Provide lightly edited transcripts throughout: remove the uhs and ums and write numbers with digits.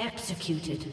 Executed.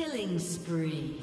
Killing spree.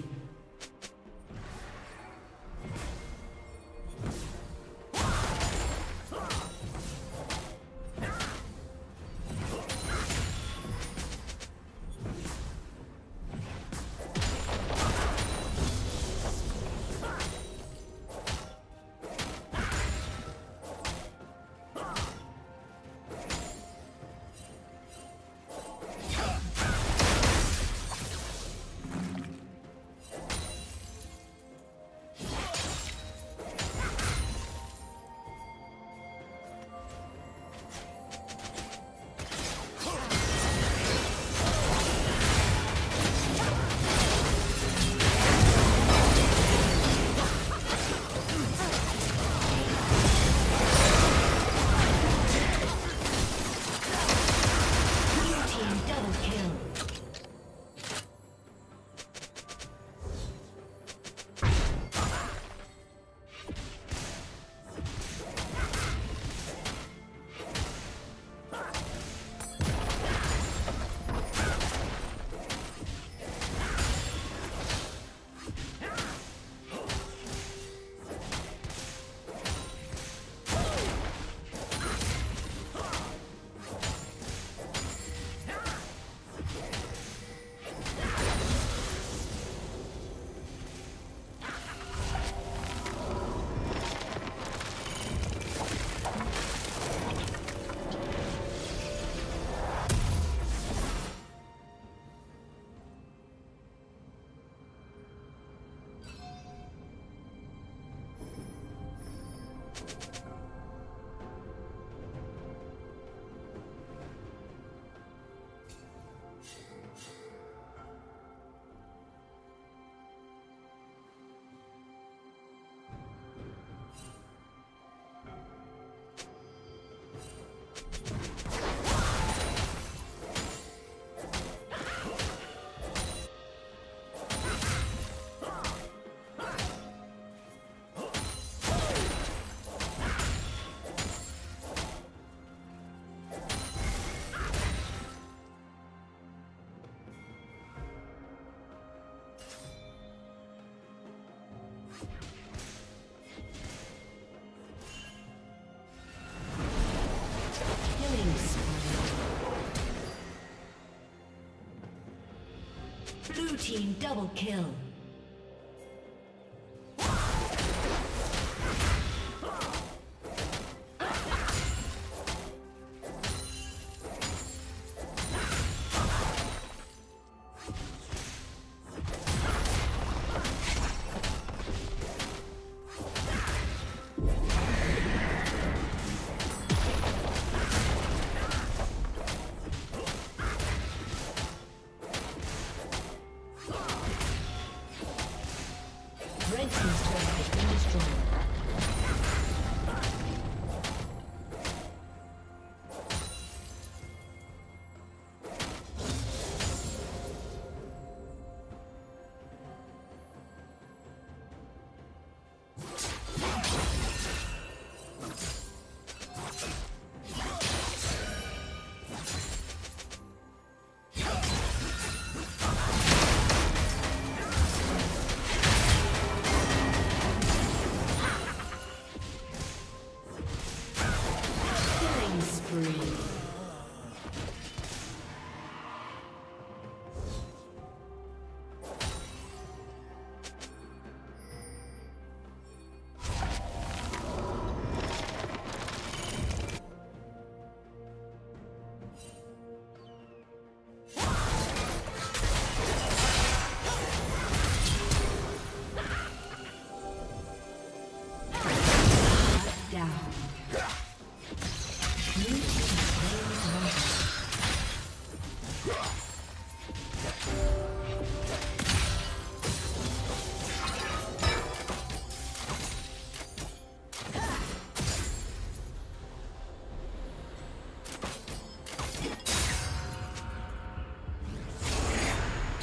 Team double kill.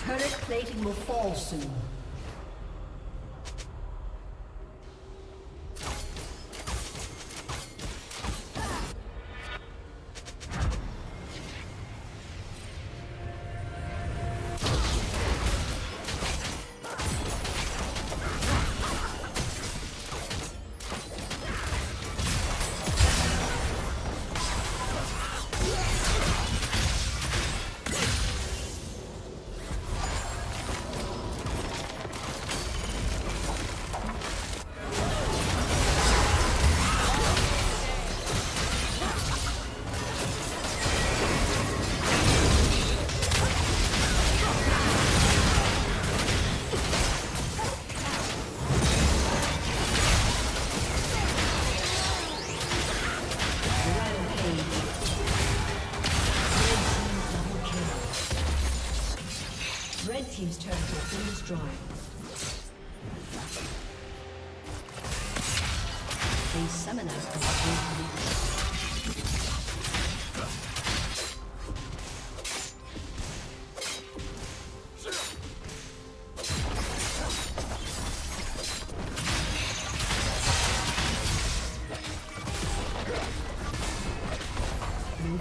Turret plating will fall soon. Red team's turret has been destroyed. A summoner has been released. Red team's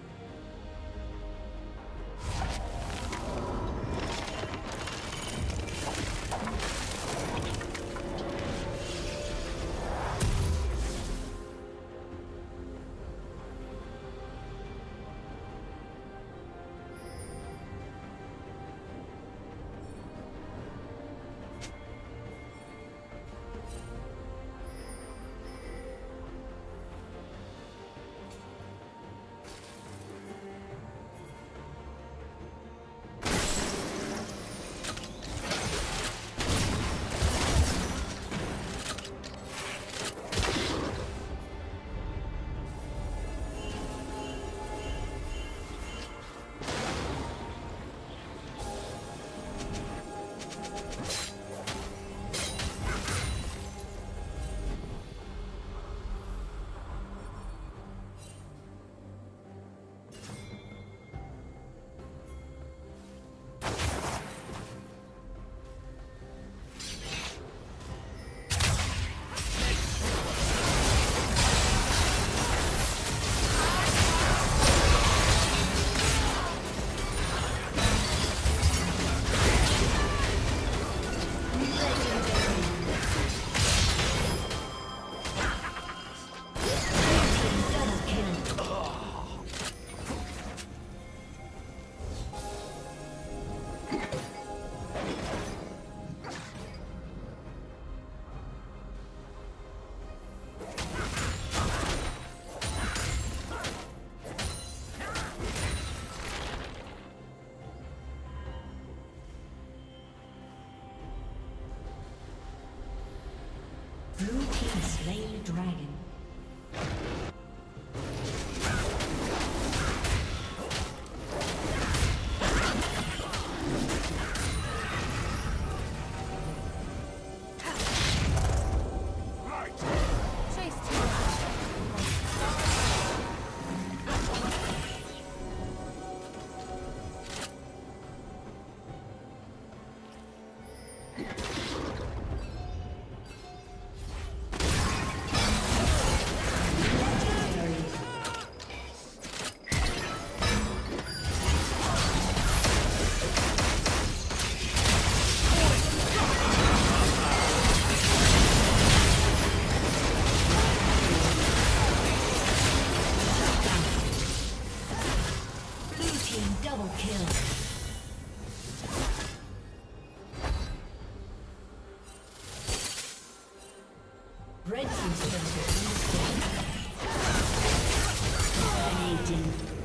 Slay the dragon. Red team's turret has been destroyed. Dominating.